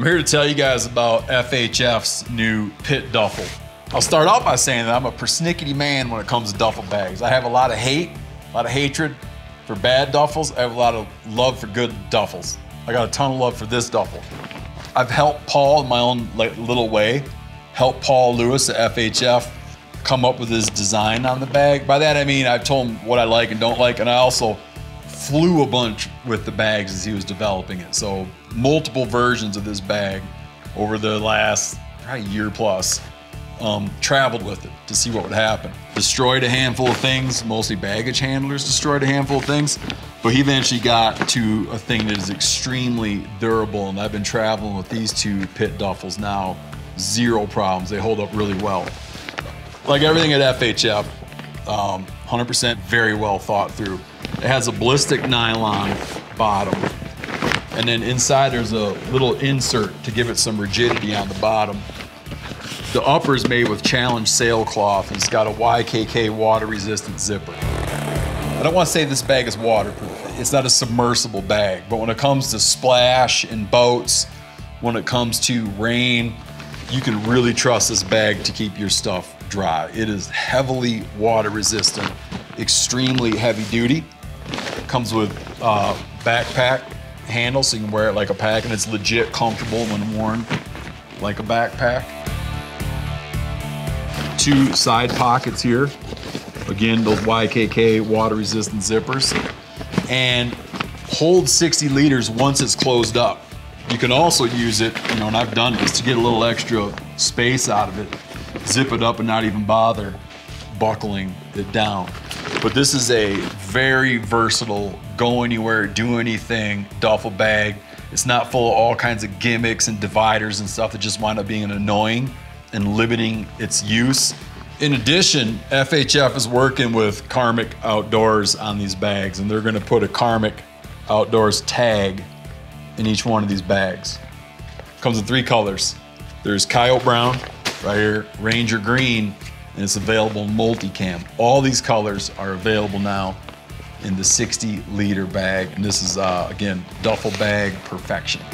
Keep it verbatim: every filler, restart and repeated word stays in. I'm here to tell you guys about F H F's new Pit Duffle. I'll start off by saying that I'm a persnickety man when it comes to duffel bags. I have a lot of hate, a lot of hatred for bad duffels. I have a lot of love for good duffels. I got a ton of love for this duffel. I've helped Paul in my own like, little way, helped Paul Lewis at F H F come up with his design on the bag. By that I mean I've told him what I like and don't like, and I also flew a bunch with the bags as he was developing it. So multiple versions of this bag over the last probably year plus. Um, traveled with it to see what would happen. Destroyed a handful of things, mostly baggage handlers destroyed a handful of things, but he eventually got to a thing that is extremely durable, and I've been traveling with these two Pit Duffels now, zero problems. They hold up really well. Like everything at F H F, um, one hundred percent very well thought through. It has a ballistic nylon bottom, and then inside there's a little insert to give it some rigidity on the bottom. The upper is made with challenge sailcloth, and it's got a Y K K water-resistant zipper. I don't want to say this bag is waterproof. It's not a submersible bag, but when it comes to splash and boats, when it comes to rain, you can really trust this bag to keep your stuff dry. It is heavily water-resistant, extremely heavy-duty. It comes with uh, backpack handle, so you can wear it like a pack, and it's legit comfortable when worn like a backpack. Two side pockets here. Again, those Y K K water-resistant zippers. And hold sixty liters once it's closed up. You can also use it, you know, and I've done this, to get a little extra space out of it, zip it up and not even bother buckling it down. But this is a very versatile, go anywhere, do anything duffel bag. It's not full of all kinds of gimmicks and dividers and stuff that just wind up being an annoying and limiting its use. In addition, F H F is working with Karmic Outdoors on these bags, and they're gonna put a Karmic Outdoors tag in each one of these bags. Comes in three colors. There's Coyote Brown, right here, Ranger Green, and it's available in multicam. All these colors are available now in the sixty liter bag, and this is, uh, again, duffel bag perfection.